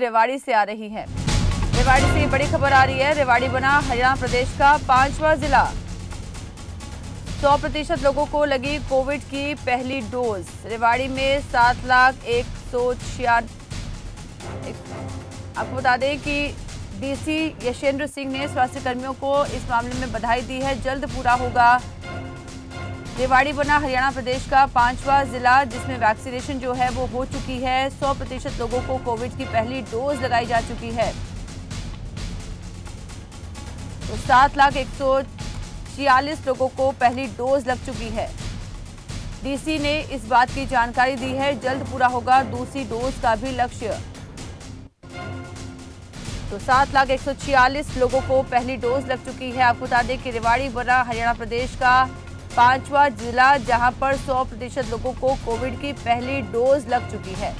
रेवाड़ी से आ रही है। रेवाड़ी से बड़ी खबर आ रही है। रेवाड़ी बना हरियाणा प्रदेश का 5वां जिला। 100% लोगों को लगी कोविड की पहली डोज। रेवाड़ी में 7,166। आपको बता दें कि डीसी यशेंद्र सिंह ने स्वास्थ्य कर्मियों को इस मामले में बधाई दी है। जल्द पूरा होगा रेवाड़ी बना हरियाणा प्रदेश का 5वां जिला, जिसमें वैक्सीनेशन जो है वो हो चुकी है। 100% लोगों को कोविड की पहली डोज लगाई जा चुकी है। तो 7,146 लोगों को पहली डोज लग चुकी है। डीसी ने इस बात की जानकारी दी है, जल्द पूरा होगा दूसरी डोज का भी लक्ष्य। तो 7,146 लोगों को पहली डोज लग चुकी है। आपको बता दें कि रेवाड़ी बना हरियाणा प्रदेश का 5वां जिला, जहां पर 100% लोगों को कोविड की पहली डोज लग चुकी है।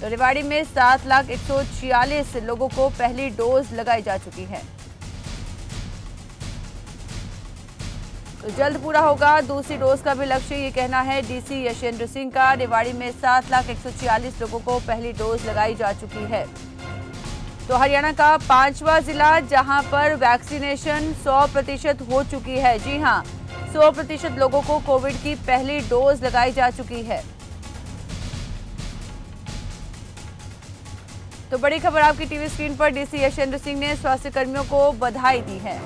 तो रेवाड़ी में 7,146 लोगों को पहली डोज लगाई जा चुकी है। तो जल्द पूरा होगा दूसरी डोज का भी लक्ष्य, ये कहना है डीसी यशेंद्र सिंह का। रेवाड़ी में 7,146 लोगों को पहली डोज लगाई जा चुकी है। तो हरियाणा का 5वां जिला, जहां पर वैक्सीनेशन 100% हो चुकी है। जी हां, 100% लोगों को कोविड की पहली डोज लगाई जा चुकी है। तो बड़ी खबर आपकी टीवी स्क्रीन पर। डीसी यशेंद्र सिंह ने स्वास्थ्य कर्मियों को बधाई दी है।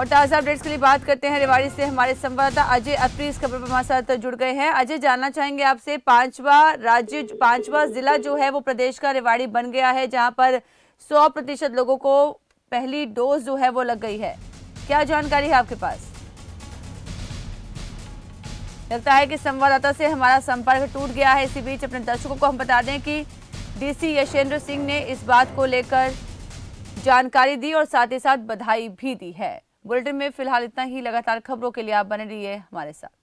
और ताजा अपडेट्स के लिए बात करते हैं रेवाड़ी से हमारे संवाददाता अजय अत्री इस खबर पर हमारे साथ जुड़ गए हैं। अजय, जानना चाहेंगे आपसे, 5वां जिला जो है वो प्रदेश का रेवाड़ी बन गया है, जहां पर 100% लोगों को पहली डोज जो है वो लग गई है। क्या जानकारी है आपके पास? लगता है कि संवाददाता से हमारा संपर्क टूट गया है। इसी बीच अपने दर्शकों को हम बता दें कि डीसी यशेंद्र सिंह ने इस बात को लेकर जानकारी दी और साथ ही साथ बधाई भी दी है। बुलेटिन में फिलहाल इतना ही। लगातार खबरों के लिए आप बने रहिए हमारे साथ।